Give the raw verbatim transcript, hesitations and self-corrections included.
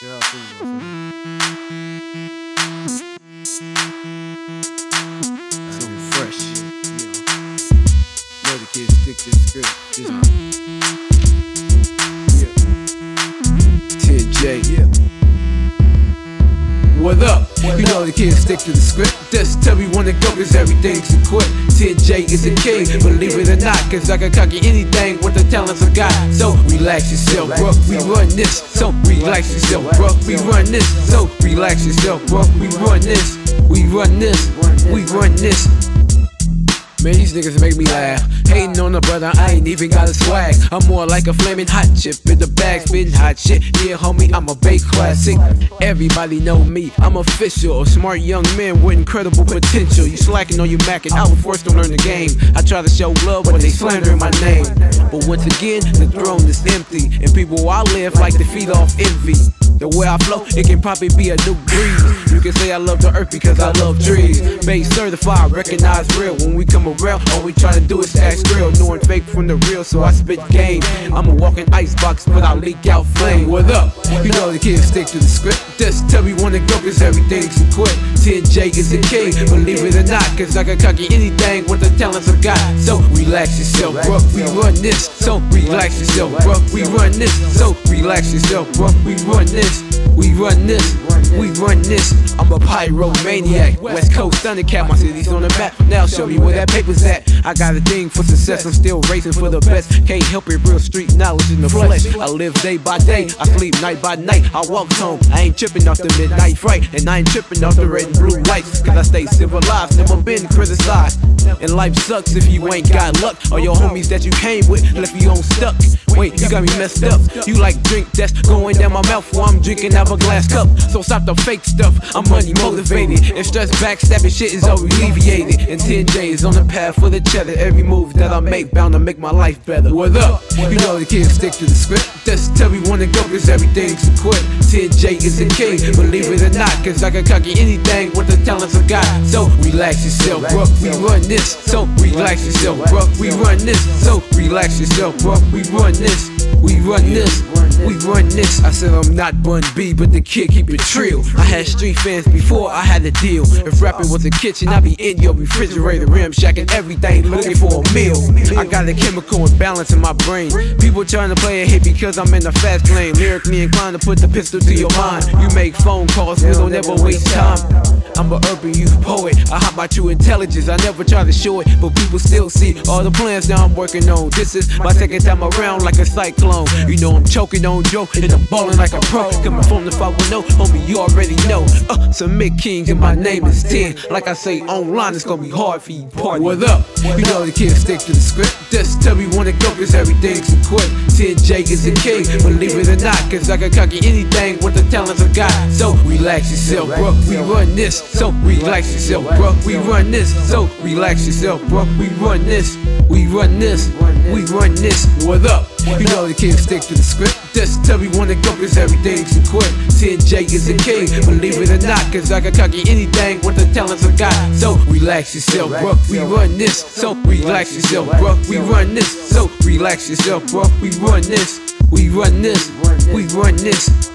Yeah, I see you, I see you. Something fresh. Yeah. Let the kids stick to the script. Just yeah. T N J, yeah. What up? You know the kids stick to the script. Just tell me when to go, cause everything's equipped. T N J is a king, believe it or not, cause I can conquer anything with the talents of God. So relax yourself, bro, we run this. So relax yourself, bro, we run this. So relax yourself, bro, we run this. We run this, we run this. Man, these niggas make me laugh. Hating on a brother, I ain't even got a swag. I'm more like a flaming hot chip in the bag, spitting hot shit. Yeah, homie, I'm a big classic. Everybody know me, I'm official. A smart young man with incredible potential. You slacking on you macking, I was forced to learn the game. I try to show love, but they slandering my name. But once again, the throne is empty, and people I live like to feed off envy. The way I flow, it can probably be a new breeze. You can say I love the earth because I love trees. Base certified, recognize real. When we come around, all we try to do is act real. Knowing fake from the real, so I spit game. I'm a walking icebox, but I leak out flame. What up? You know the kids stick to the script. Just tell me when to go, cause everything's equipped. T N J is a king, believe it or not, cause I can conquer anything with the talents of God. So relax yourself, bro, we run this. So relax yourself, bro, we run this. So relax yourself, bro, we run this. We run this, we run this. I'm a pyromaniac, West Coast Thundercat. My city's on the map, now show me where that paper's at. I got a thing for success, I'm still racing for the best. Can't help it, real street knowledge in the flesh. I live day by day, I sleep night by night. I walk home, I ain't tripping off the midnight fright. And I ain't tripping off the red and blue lights, cause I stay civilized, never been criticized. And life sucks if you ain't got luck, or your homies that you came with left you on stuck. Wait, you got me messed up. You like drink that's going down my mouth while I'm drinking out of a glass cup. So stop the fake stuff, I'm money motivated. And stress backstabbing shit is all alleviated. And T N J is on the path for the cheddar. Every move that I make bound to make my life better. What up? You know the kids stick to the script. Just tell me when to go, cause everything's equipped. T N J is a king, believe it or not, cause I can conquer anything with the talents of God. So relax yourself, bro, we run this. So relax yourself, bro, we run this. So relax yourself, bro, we run this. We run this, we run this. I said I'm not Bun B, but the kid keep it trill. I had street fans before I had a deal. If rapping was a kitchen, I'd be in your refrigerator, rim shacking everything, looking for a meal. I got a chemical imbalance in my brain. People trying to play a hit because I'm in the fast lane. Lyrically inclined to put the pistol to your mind. You make phone calls, we don't ever waste time. I'm an urban youth poet, I hop my true intelligence. I never try to show it, but people still see all the plans now I'm working on. This is my second time around like a cyclone. You know I'm choking on Joe, and I'm balling like a pro. Coming from the five one oh, homie, you already know. Uh, Submit Kingz, and my name is ten. Like I say online, it's gonna be hard for you party. What up? You know the kids stick to the script. Just tell me when to go, cause everything's equipped. T N J is a king, believe it or not, cause I can conquer anything with the talents of God. So relax yourself, bro, we run this. So relax yourself, bro, we run this. So relax yourself, bro, we run this. We run this, we run this. What up? You know the kids stick to the script. Just tell me when to go, cause everything's equipped. T N J is a king, believe it or not, cause I can conquer anything with the talents of God. So relax yourself, bro, we run this. So relax yourself, bro, we run this. So relax yourself, bro, we run this. We run this, we run this.